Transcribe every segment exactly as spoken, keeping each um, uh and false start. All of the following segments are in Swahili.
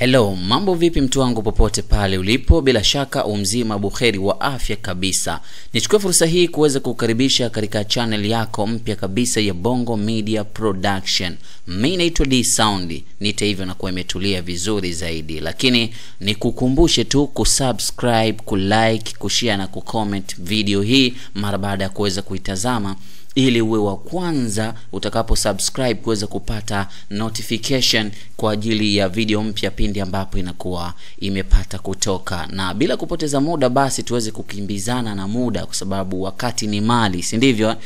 Hello, mambo vipi mtu wangu popote pale ulipo, bila shaka umzima buheri wa afya kabisa. Nichukue fursa hii kuweza kukaribisha katika channel yako mpya kabisa ya Bongo Media Production. Mimi naitwa D Sound, nita hivyo na kuwa imetulia vizuri zaidi. Lakini nikukumbushe tu kusubscribe, kulike, kushare na kucomment video hii mara baada ya kuweza kuitazama, ili uwe wa kwanza utakapo subscribe kuweza kupata notification kwa ajili ya video mpya pindi ambapo inakuwa imepata kutoka. Na bila kupoteza muda basi tuweze kukimbizana na muda, kwa sababu wakati ni mali, si ndivyo?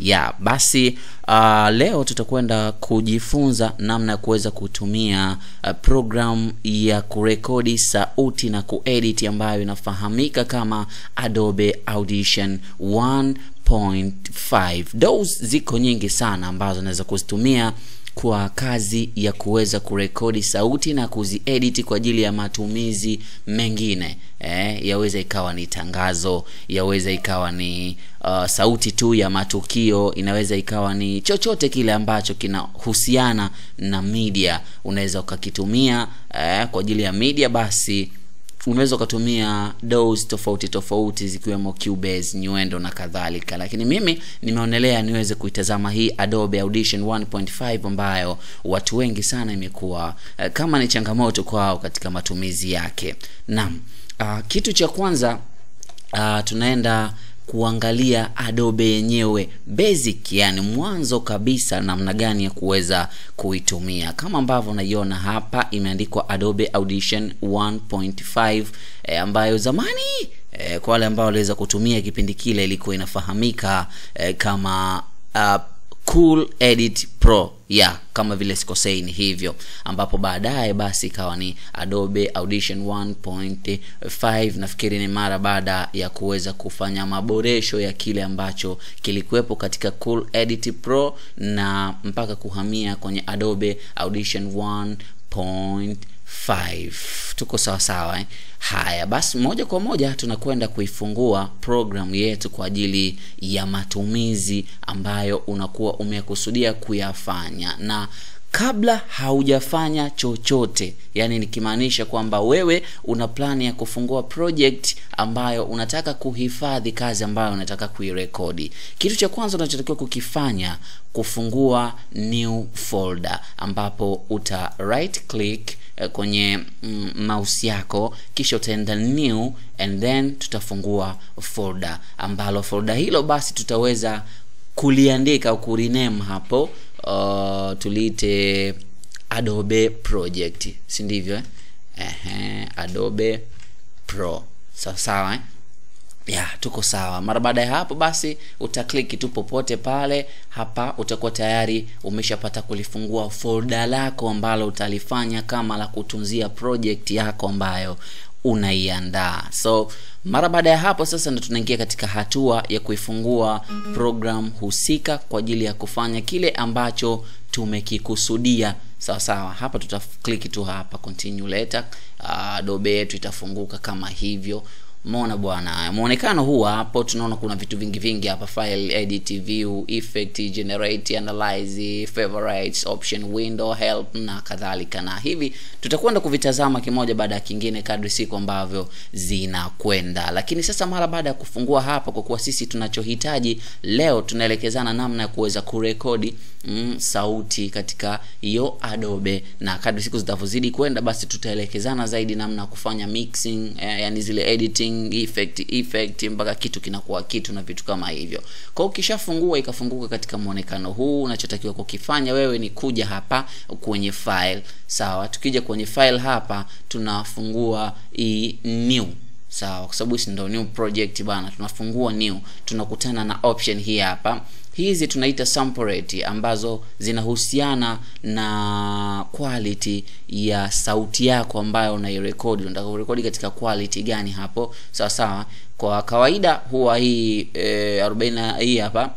Yeah, basi uh, leo tutakwenda kujifunza namna ya kuweza kutumia uh, program ya kurekodi sauti na kuedit ambayo inafahamika kama Adobe Audition one point five. Those ziko nyingi sana ambazo naweza kuzitumia kwa kazi ya kuweza kurekodi sauti na kuziedit kwa ajili ya matumizi mengine. Eh, yaweza ikawa ni tangazo, yaweza ikawa ni uh, sauti tu ya matukio, inaweza ikawa ni chochote kile ambacho kinahusiana na media. Unaweza ukakitumia eh, kwa ajili ya media, basi unaweza kutumia those tofauti tofauti zikiwemo Cubase, Nyuendo na kadhalika. Lakini mimi nimeonelea niweze kuitazama hii Adobe Audition one point five ambayo watu wengi sana imekuwa kama ni changamoto kwao katika matumizi yake. Naam, uh, kitu cha kwanza uh, tunaenda kuangalia Adobe yenyewe basic, yani mwanzo kabisa namna gani ya kuweza kuitumia. Kama ambavyo unaiona hapa imeandikwa Adobe Audition one point five, e, ambayo zamani e, kwa wale ambao waliweza kutumia kipindi kile ilikuwa inafahamika e, kama uh, Cool Edit Pro. Yeah, kama vile sikosei ni hivyo, ambapo baadaye basi ikawa ni Adobe Audition one point five. Nafikiri ni mara baada ya kuweza kufanya maboresho ya kile ambacho kilikuwepo katika Cool Edit Pro na mpaka kuhamia kwenye Adobe Audition one point five. Tuko sawa sawa eh? Haya, basi moja kwa moja tunakwenda kuifungua program yetu kwa ajili ya matumizi ambayo unakuwa umekusudia kuyafanya. Na kabla haujafanya chochote, yani nikimaanisha kwamba wewe una plani ya kufungua project ambayo unataka kuhifadhi kazi ambayo unataka kuirekodi, kitu cha kwanza unachotakiwa kukifanya kufungua new folder, ambapo uta right click kwenye mm, mouse yako, kisha utaenda new and then tutafungua folder, ambalo folder hilo basi tutaweza kuliandika au kurename hapo. Uh, tulite Adobe Project, si ndivyo eh? Ehe, Adobe Pro, sawa sawa eh? Ya, tuko sawa. Mara baada ya hapo basi utakliki tu popote pale. Hapa utakuwa tayari umeshapata kulifungua folder lako ambalo utalifanya kama la kutunzia project yako ambayo unaiandaa. So mara baada ya hapo sasa ndo tunaingia katika hatua ya kuifungua program husika kwa ajili ya kufanya kile ambacho tumekikusudia. Sawa sawa, hapa tutaclick tu hapa continue later. Uh, Adobe yetu itafunguka kama hivyo. Muona bwana, muonekano huu hapo, tunaona kuna vitu vingi vingi hapa: file, edit, view, effect, generate, analyze, favorites, option, window, help na kadhalika. Na hivi tutakwenda kuvitazama kimoja baada ya kingine kadri siku ambavyo zinakwenda. Lakini sasa mara baada ya kufungua hapa, kwa kuwa sisi tunachohitaji leo tunaelekezana namna ya kuweza kurekodi mm, sauti katika hiyo Adobe, na kadri siku zitavozidi kwenda basi tutaelekezana zaidi namna ya kufanya mixing, eh, yani zile editing, effect effect mpaka kitu kinakuwa kitu na vitu kama hivyo. Kwa ukishafungua ikafunguka katika muonekano huu, unachotakiwa kukifanya wewe ni kuja hapa kwenye file. Sawa, tukija kwenye file hapa tunafungua i new. Sawa, kwa sababu si ndio new project bana, tunafungua new, tunakutana na option hii hapa. Hizi tunaita sample rate, ambazo zinahusiana na quality ya sauti yako ambayo unairekodi. Unataka kurekodi katika quality gani hapo? Sawa sawa. Kwa kawaida huwa hii e, arobaini hii hapa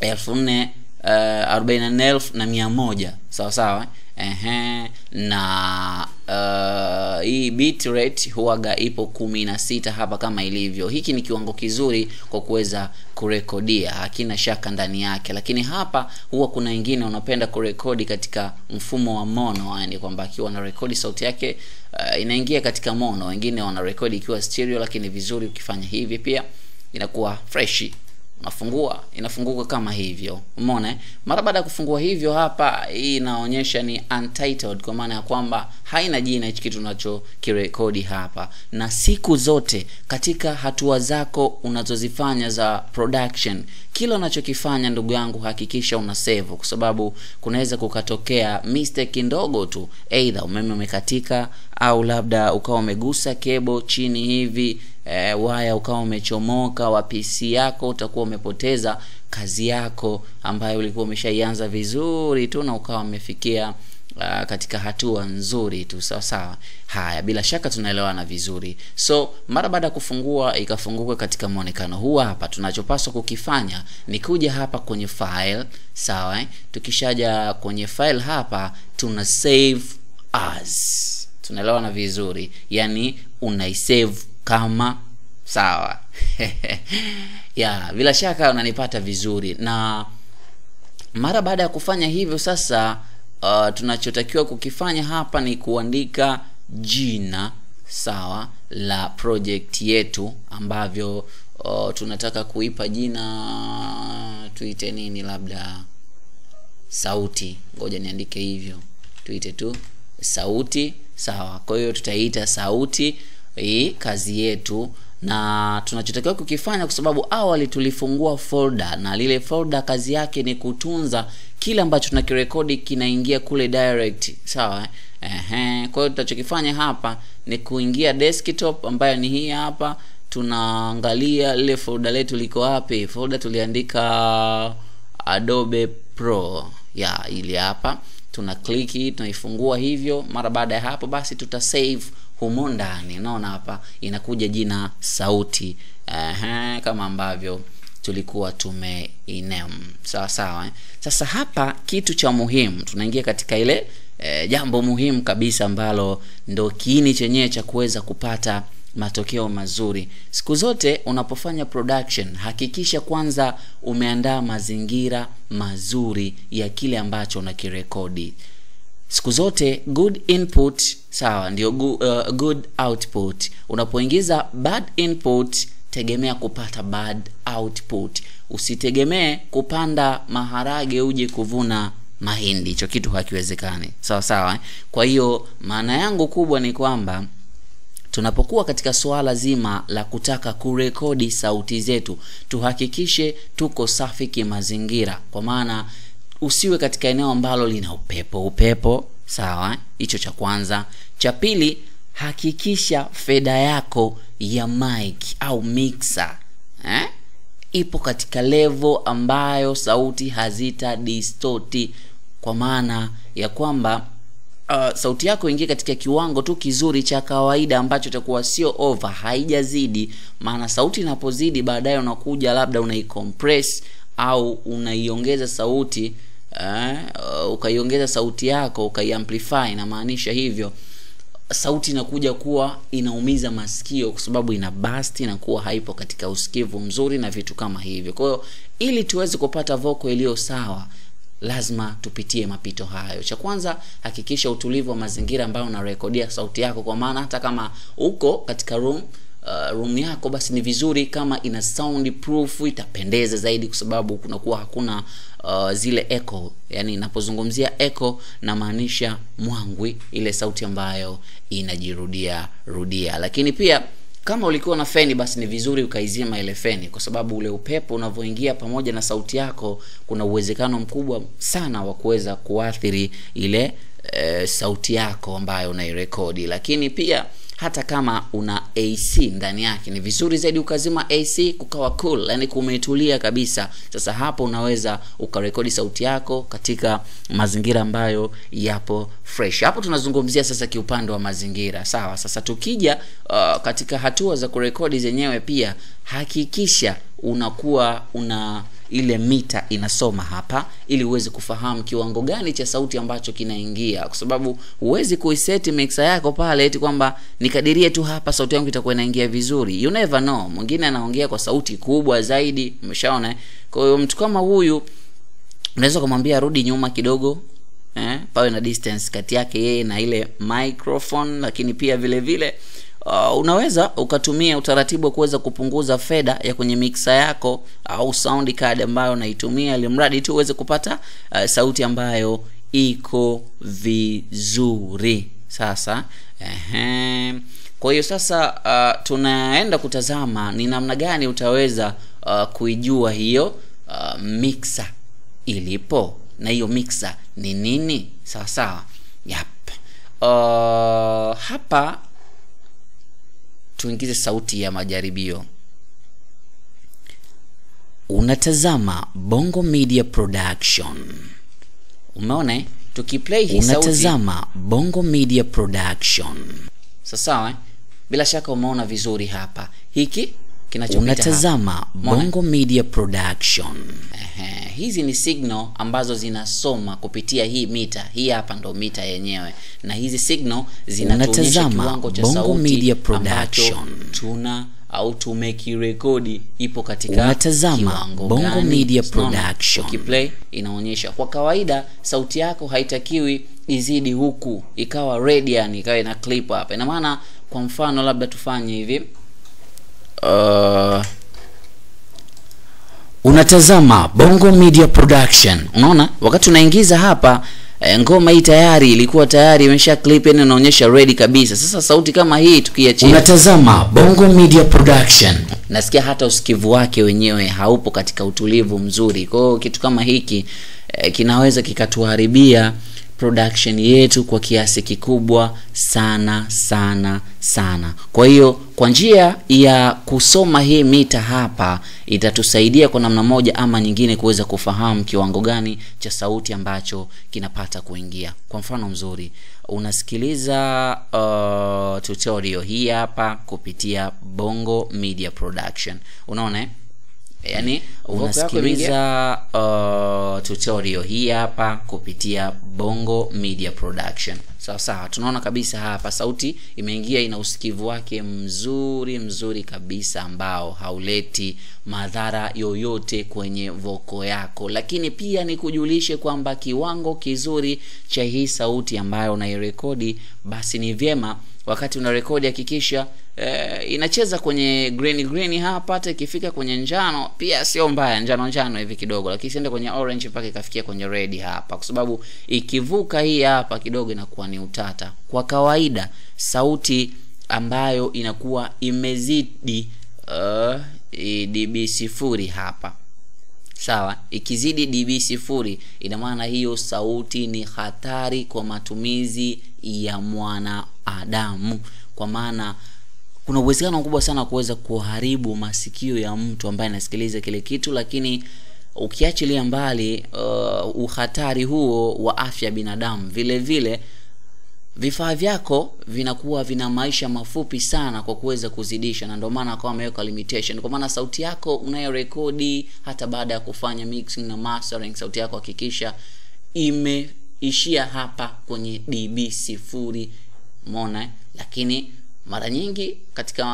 elfu nne, uh, arobaini na nne elfu na mia moja. Sawa sawa. Ehe, na uh, hii bitrate huwaga ipo kumi na sita hapa kama ilivyo. Hiki ni kiwango kizuri kwa kuweza kurekodia, hakina shaka ndani yake. Lakini hapa huwa kuna wengine wanapenda kurekodi katika mfumo wa mono, yani kwamba akiwa anarekodi sauti yake uh, inaingia katika mono, wengine wanarekodi ikiwa stereo. Lakini vizuri ukifanya hivi pia inakuwa freshi. Unafungua, inafunguka kama hivyo. Umeona? Mara baada kufungua hivyo hapa, hii inaonyesha ni untitled, kwa maana ya kwamba haina jina hicho kitu unachokirekodi hapa. Na siku zote katika hatua zako unazozifanya za production, kila unachokifanya ndugu yangu hakikisha una save, kwa sababu kunaweza kukatokea mistake ndogo tu, either umeme umekatika au labda ukawa umegusa kebo chini hivi, E, waya ukawa umechomoka wa P C yako, utakuwa umepoteza kazi yako ambayo ulikuwa umeshaianza vizuri tu na ukawa umefikia uh, katika hatua nzuri tu. Sawa sawa. Haya, bila shaka tunaelewana vizuri. So mara baada kufungua ikafunguka katika muonekano huu hapa, tunachopaswa kukifanya ni kuja hapa kwenye file, sawa eh? Tukishaja kwenye file hapa tuna save as. Tunaelewana vizuri. Yani unaisave kama sawa. Ya, bila shaka unanipata vizuri. Na mara baada ya kufanya hivyo sasa, uh, tunachotakiwa kukifanya hapa ni kuandika jina, sawa, la project yetu ambavyo uh, tunataka kuipa jina, tuite nini, labda sauti. Ngoja niandike hivyo. Tuite tu sauti, sawa. Kwa hiyo tutaita sauti hii kazi yetu, na tunachotakiwa kukifanya, kwa sababu awali tulifungua folder na lile folder kazi yake ni kutunza kila ambacho tunakirekodi kinaingia kule direct, sawa eh. Kwa hiyo tutachokifanya hapa ni kuingia desktop, ambayo ni hii hapa. Tunaangalia lile folder letu liko wapi. Folder tuliandika Adobe Pro, ya ile hapa. Tuna click, tunaifungua hivyo. Mara baada ya hapo basi tutasave humo ndani. Naona hapa inakuja jina sauti, aha, kama ambavyo tulikuwa tume-name, sawa sawa eh? Sasa hapa kitu cha muhimu, tunaingia katika ile e, jambo muhimu kabisa ambalo ndo kiini chenyewe cha kuweza kupata matokeo mazuri. Siku zote unapofanya production hakikisha kwanza umeandaa mazingira mazuri ya kile ambacho unakirekodi. Siku zote good input, sawa, ndio good, uh, good output. Unapoingiza bad input, tegemea kupata bad output. Usitegemee kupanda maharage uje kuvuna mahindi, hicho kitu hakiwezekani. Sawa sawa eh? Kwa hiyo maana yangu kubwa ni kwamba tunapokuwa katika swala zima la kutaka kurekodi sauti zetu, tuhakikishe tuko safi kimazingira. Kwa maana usiwe katika eneo ambalo lina upepo upepo, sawa, hicho cha kwanza. Cha pili, hakikisha feda yako ya mic au mixer eh? ipo katika level ambayo sauti hazita distort, kwa maana ya kwamba uh, sauti yako ingie katika kiwango tu kizuri cha kawaida ambacho itakuwa sio over, haijazidi. Maana sauti inapozidi baadaye unakuja labda unaicompress au unaiongeza sauti eh, ukaiongeza sauti yako ukaiamplify, na maanisha hivyo sauti inakuja kuwa inaumiza masikio, kwa sababu ina burst na kuwa haipo katika usikivu mzuri na vitu kama hivyo. Kwa hiyo ili tuweze kupata vocal iliyo sawa lazima tupitie mapito hayo. Cha kwanza, hakikisha utulivu wa mazingira ambayo unarekodia sauti yako, kwa maana hata kama uko katika room Uh, room yako basi ni vizuri kama ina soundproof, itapendeza zaidi, kwa sababu kuna kuwa hakuna uh, zile echo. Yani napozungumzia echo na maanisha mwangwi, ile sauti ambayo inajirudia rudia. Lakini pia kama ulikuwa na feni basi ni vizuri ukaizima ile feni, kwa sababu ule upepo unavoingia pamoja na sauti yako kuna uwezekano mkubwa sana wa kuweza kuathiri ile uh, sauti yako ambayo unairekodi. Lakini pia hata kama una A C ndani yake ni vizuri zaidi ukazima A C, kukawa cool, yani kumetulia kabisa. Sasa hapo unaweza ukarekodi sauti yako katika mazingira ambayo yapo fresh. Hapo tunazungumzia sasa kiupande wa mazingira, sawa. Sasa tukija uh, katika hatua za kurekodi zenyewe, pia hakikisha unakuwa una ile mita inasoma hapa, ili uweze kufahamu kiwango gani cha sauti ambacho kinaingia, kwa sababu uwezi kuiseti mixer yako pale eti kwamba nikadirie tu hapa sauti yangu itakuwa inaingia vizuri. You never know, mwingine anaongea kwa sauti kubwa zaidi, umeshaona. Kwa hiyo mtu kama huyu unaweza kumwambia rudi nyuma kidogo, eh, pawe na distance kati yake yeye na ile microphone. Lakini pia vile vile Uh, unaweza ukatumia utaratibu kuweza kupunguza fedha ya kwenye mixer yako au sound card ambayo unaitumia, ili mradi tu uweze kupata uh, sauti ambayo iko vizuri. Sasa ehe, kwa hiyo sasa uh, tunaenda kutazama ni namna gani utaweza uh, kuijua hiyo uh, mixer ilipo na hiyo mixer ni nini. Sasa yep. Uh, hapa tuingize sauti ya majaribio. Unatazama Bongo Media Production. Umeona? Tukiplay hii sauti. Unatazama Bongo Media Production. Sawa eh? Bila shaka umeona vizuri hapa. Hiki kinachopita. Unatazama Bongo Media Production. Ehe, hizi ni signal ambazo zinasoma kupitia hii mita. Hii hapa ndo mita yenyewe. Na hizi signal zinatuonyesha kiwango cha sauti. Bongo Media Production. Tuna au tumekirekodi ipo katika unatazama Bongo gani. Media Production. Ukiplay inaonyesha. Kwa kawaida sauti yako haitakiwi izidi huku, ikawa radian, ikawa na clip hapa. Ina maana kwa mfano labda tufanye hivi. Uh, unatazama Bongo Media Production. Unaona wakati unaingiza hapa e, ngoma hii tayari ilikuwa tayari imesha clip, yani inaonyesha ready kabisa. Sasa sauti kama hii tukiachia unatazama Bongo Media Production, nasikia hata usikivu wake wenyewe haupo katika utulivu mzuri. Kwa hiyo kitu kama hiki e, kinaweza kikatuharibia production yetu kwa kiasi kikubwa sana sana sana. Kwa hiyo kwa njia ya kusoma hii mita hapa itatusaidia kwa namna moja ama nyingine kuweza kufahamu kiwango gani cha sauti ambacho kinapata kuingia. Kwa mfano mzuri, unasikiliza uh, tutorial hii hapa kupitia Bongo Media Production. Unaona? Yani unasikiliza uh, tutorial hii hapa kupitia Bongo Media Production. Sawa sawa, tunaona kabisa hapa sauti imeingia, ina usikivu wake mzuri mzuri kabisa ambao hauleti madhara yoyote kwenye voko yako. Lakini pia nikujulishe kwamba kiwango kizuri cha hii sauti ambayo unairekodi, basi ni vyema wakati unarekodi hakikisha e, inacheza kwenye green green hapa, hata ikifika kwenye njano pia sio mbaya, njano njano hivi kidogo, lakini siende kwenye orange mpaka ikafikia kwenye red hapa, kwa sababu ikivuka hii hapa kidogo inakuwa ni utata. Kwa kawaida sauti ambayo inakuwa imezidi uh, dB sifuri hapa, sawa, ikizidi dB sifuri ina maana hiyo sauti ni hatari kwa matumizi ya mwana adamu, kwa maana kuna uwezekano mkubwa sana kuweza kuharibu masikio ya mtu ambaye anasikiliza kile kitu. Lakini ukiachilia mbali uh, uhatari huo wa afya binadamu, vile vile vifaa vyako vinakuwa vina maisha mafupi sana kwa kuweza kuzidisha, na ndio maana kwa ameweka limitation. Kwa maana sauti yako unayorekodi hata baada ya kufanya mixing na mastering, sauti yako hakikisha imeishia hapa kwenye dB sifuri. Umeona? Lakini mara nyingi katika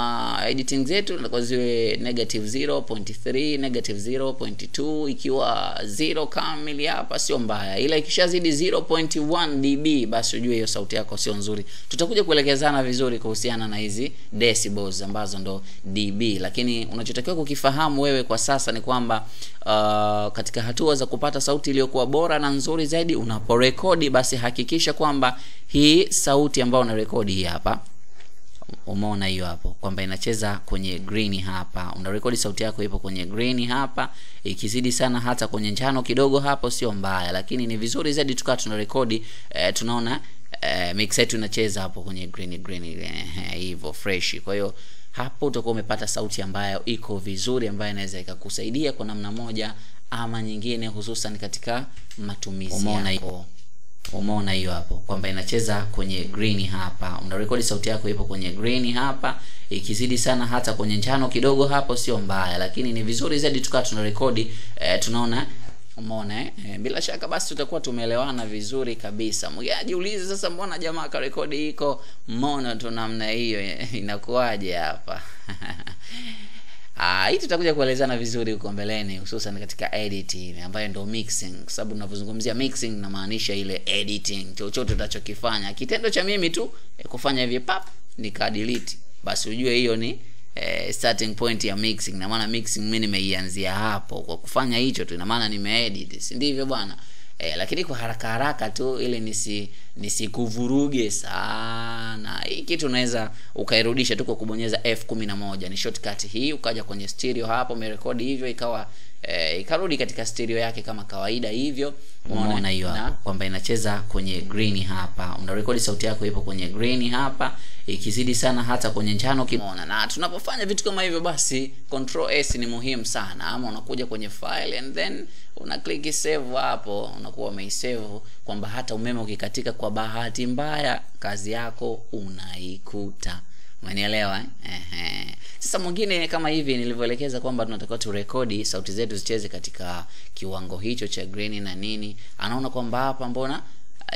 editing zetu zinakuwa ziwe negative zero point three, negative zero point two, ikiwa zero kamili hapa sio mbaya, ila ikishazidi zero point one dB basi ujue hiyo sauti yako sio nzuri. Tutakuja kuelekezana vizuri kuhusiana na hizi decibels ambazo ndo dB, lakini unachotakiwa kukifahamu wewe kwa sasa ni kwamba uh, katika hatua za kupata sauti iliyokuwa bora na nzuri zaidi unaporekodi, basi hakikisha kwamba hii sauti ambayo unarekodi hii hapa, umeona hiyo hapo kwamba inacheza kwenye green hapa, unarekodi sauti yako ipo kwenye green hapa, ikizidi sana hata kwenye njano kidogo hapo sio mbaya, lakini ni vizuri zaidi tukawa tunarekodi eh, tunaona eh, mix yetu inacheza hapo kwenye green green hivyo eh, fresh. Kwa hiyo hapo utakuwa umepata sauti ambayo iko vizuri, ambayo inaweza ikakusaidia kwa namna moja ama nyingine, hususan katika matumizi yako. Umeona hiyo hapo kwamba inacheza kwenye green hapa. Unarekodi sauti yako ipo kwenye green hapa, ikizidi sana hata kwenye njano kidogo hapo sio mbaya, lakini ni vizuri zaidi tukaa tunarekodi e, tunaona. Umeona eh? E, bila shaka basi tutakuwa tumeelewana vizuri kabisa. Mjiulize sasa, mbona jamaa ka rekodi iko mono tu namna hiyo, inakuaje hapa? Ah, hii tutakuja kuelezana vizuri huko mbeleni, hususan katika editing ambayo ndio mixing, kwa sababu tunapozungumzia mixing na maanisha ile editing. Chochote tutachokifanya, kitendo cha mimi tu eh, kufanya hivi pap nika delete, basi ujue hiyo ni eh, starting point ya mixing. Na maana mixing mimi nimeianzia hapo kwa kufanya hicho tu, na maana nimeedit, si ndivyo bwana? Eh, lakini kwa haraka haraka tu ile nisi nisikuvuruge sana. Hii kitu unaweza ukairudisha tu kwa kubonyeza F kumi na moja. Ni shortcut hii, ukaja kwenye stereo hapo, umerekodi hivyo ikawa eh, ikarudi katika stereo yake kama kawaida hivyo. Unaona hiyo hapo kwamba inacheza kwenye green hapa. Unarekodi sauti yako ipo kwenye green hapa, ikizidi sana hata kwenye njano kiona. Na tunapofanya vitu kama hivyo basi control S ni muhimu sana. Ama unakuja kwenye file and then una click save hapo, unakuwa umeisave kwamba hata umeme ukikatika kwa bahati mbaya kazi yako unaikuta. Umenielewa eh? Ehe. Sasa mwingine kama hivi nilivyoelekeza kwamba tunatakiwa tu rekodi sauti zetu zicheze katika kiwango hicho cha green na nini. Anaona kwamba hapa mbona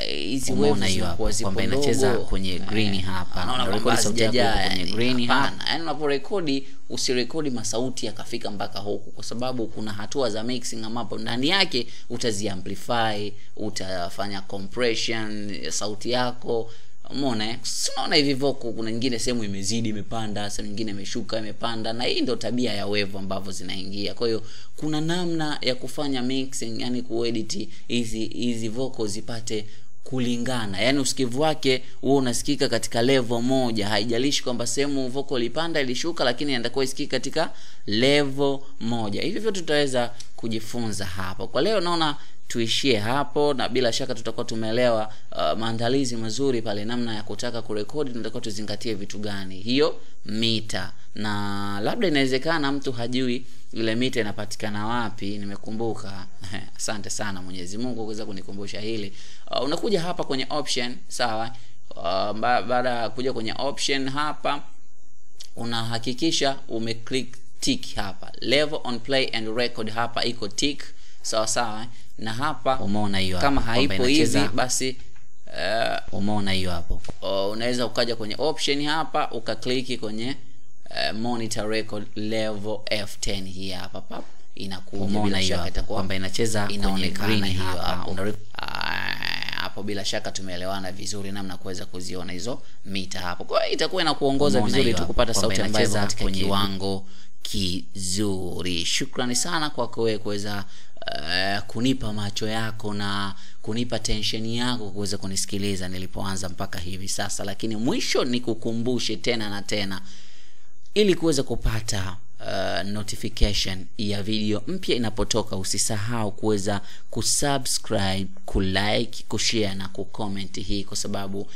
hizi waves kwa kwamba inacheza kwenye green hapa. Anaona kwamba sauti yako kwenye green hapa. Yaani unaporekodi usirekodi masauti yakafika mpaka huku, kwa sababu kuna hatua za mixing ambapo ndani yake utazi amplify, utafanya compression ya sauti yako. Umeona? Unaona hivi vocal kuna nyingine sehemu imezidi imepanda, sehemu nyingine imeshuka imepanda, na hii ndio tabia ya wave ambavyo zinaingia. Kwa hiyo kuna namna ya kufanya mixing, yani kuedit hizi hizi vocals zipate kulingana. Yaani usikivu wake wewe unasikika katika level moja, haijalishi kwamba sehemu vocal ilipanda ilishuka, lakini inatakiwa isikike katika level moja. Hivi vyote tutaweza kujifunza hapo. Kwa leo naona tuishie hapo, na bila shaka tutakuwa tumeelewa uh, maandalizi mazuri pale namna ya kutaka kurekodi, tunatakiwa tuzingatie vitu gani. Hiyo mita, na labda inawezekana mtu hajui ile mita inapatikana wapi. Nimekumbuka. Asante sana Mwenyezi Mungu kuweza kunikumbusha hili. Uh, unakuja hapa kwenye option, sawa? Uh, baada kuja kwenye option hapa unahakikisha umeclick tick hapa. Level on play and record hapa iko tick, sawa sawa. Na hapa umeona hiyo kama haipo hivi basi uh, umeona hiyo hapo. Uh, unaweza ukaja kwenye option hapa ukakliki kwenye uh, monitor record level F ten hii hapa pap, inakuja bila shaka itakuwa kwamba inacheza inaonekana hiyo hapa. Hapo bila shaka tumeelewana vizuri namna kuweza kuziona hizo mita hapo. Kwa hiyo itakuwa inakuongoza vizuri tu kupata sauti ambayo katika kiwango kizuri. Shukrani sana kwa wewe kuweza Uh, kunipa macho yako na kunipa tension yako kuweza kunisikiliza nilipoanza mpaka hivi sasa. Lakini mwisho ni kukumbushe tena na tena, ili kuweza kupata uh, notification ya video mpya inapotoka, usisahau kuweza kusubscribe, kulike, kushare na kucomment hii, kwa sababu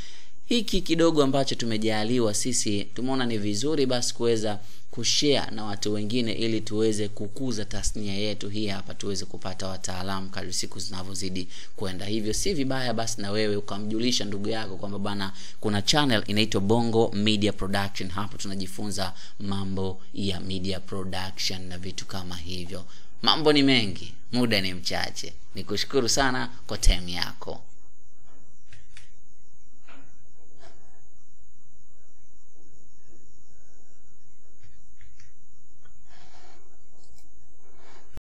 hiki kidogo ambacho tumejaliwa sisi tumeona ni vizuri basi kuweza kushare na watu wengine, ili tuweze kukuza tasnia yetu hii hapa, tuweze kupata wataalamu kadri siku zinavyozidi kwenda. Hivyo si vibaya basi na wewe ukamjulisha ndugu yako kwamba bana kuna channel inaitwa Bongo Media Production, hapo tunajifunza mambo ya media production na vitu kama hivyo. Mambo ni mengi, muda ni mchache. Nikushukuru sana kwa time yako.